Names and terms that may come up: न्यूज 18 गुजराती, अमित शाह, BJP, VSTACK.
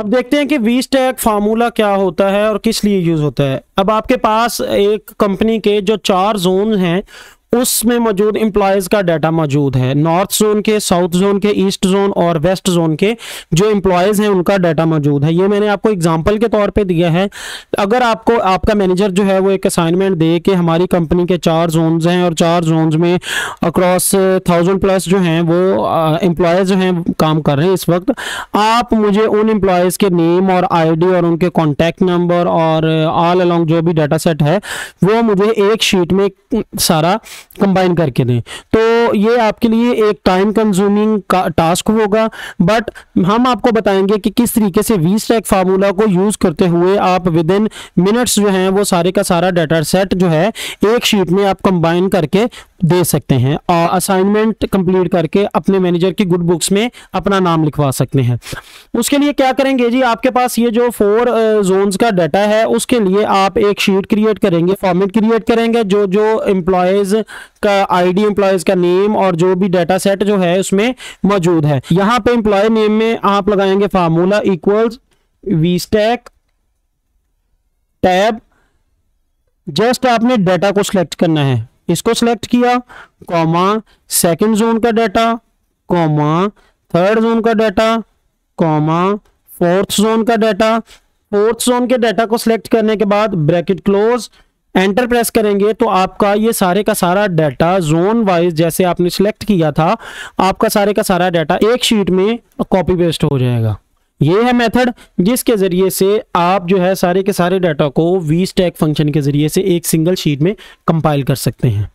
अब देखते हैं कि वी स्टैक फार्मूला क्या होता है और किस लिए यूज होता है। अब आपके पास एक कंपनी के जो 4 जोन हैं उसमें मौजूद एम्प्लॉयज़ का डाटा मौजूद है, नॉर्थ जोन के, साउथ जोन के, ईस्ट जोन और वेस्ट जोन के जो एम्प्लॉयज़ हैं उनका डाटा मौजूद है। ये मैंने आपको एग्जांपल के तौर पे दिया है। अगर आपको आपका मैनेजर जो है वो एक असाइनमेंट दे कि हमारी कंपनी के 4 जोन्स हैं और 4 जोन्स में अक्रॉस 1000+ जो हैं वो एम्प्लॉयज़ जो हैं काम कर रहे हैं इस वक्त, आप मुझे उन एम्प्लॉयज़ के नेम और ID और उनके कॉन्टैक्ट नंबर और ऑल अलॉन्ग जो भी डाटा सेट है वो मुझे एक शीट में सारा कंबाइन करके दें। तो ये आपके लिए एक टाइम कंज्यूमिंग का टास्क होगा, बट हम आपको बताएंगे कि किस तरीके से वीस्टैक फार्मूला को यूज करते हुए आप विद इन मिनट्स जो हैं वो सारे का सारा डाटा सेट जो है एक शीट में आप कंबाइन करके दे सकते हैं और असाइनमेंट कंप्लीट करके अपने मैनेजर की गुड बुक्स में अपना नाम लिखवा सकते हैं। उसके लिए क्या करेंगे जी, आपके पास ये जो 4 जोन्स का डाटा है उसके लिए आप एक शीट क्रिएट करेंगे, फॉर्मेट क्रिएट करेंगे जो जो एम्प्लॉयज़ का ID, एम्प्लॉयज़ का नेम और जो भी डाटा सेट जो है उसमें मौजूद है। यहाँ पे एम्प्लॉय नेम में आप लगाएंगे formula equals vstack tab, just आपने डाटा को सिलेक्ट करना है, इसको सिलेक्ट किया, कॉमा सेकंड जोन का डाटा, कॉमा थर्ड जोन का डाटा, कॉमा फोर्थ जोन का डाटा। फोर्थ जोन के डाटा को सिलेक्ट करने के बाद ब्रैकेट क्लोज, एंटर प्रेस करेंगे तो आपका ये सारे का सारा डाटा जोन वाइज जैसे आपने सिलेक्ट किया था आपका सारे का सारा डाटा एक शीट में कॉपी पेस्ट हो जाएगा। ये है मेथड जिसके ज़रिए से आप जो है सारे के सारे डाटा को वीस्टैक फंक्शन के ज़रिए से एक सिंगल शीट में कंपाइल कर सकते हैं।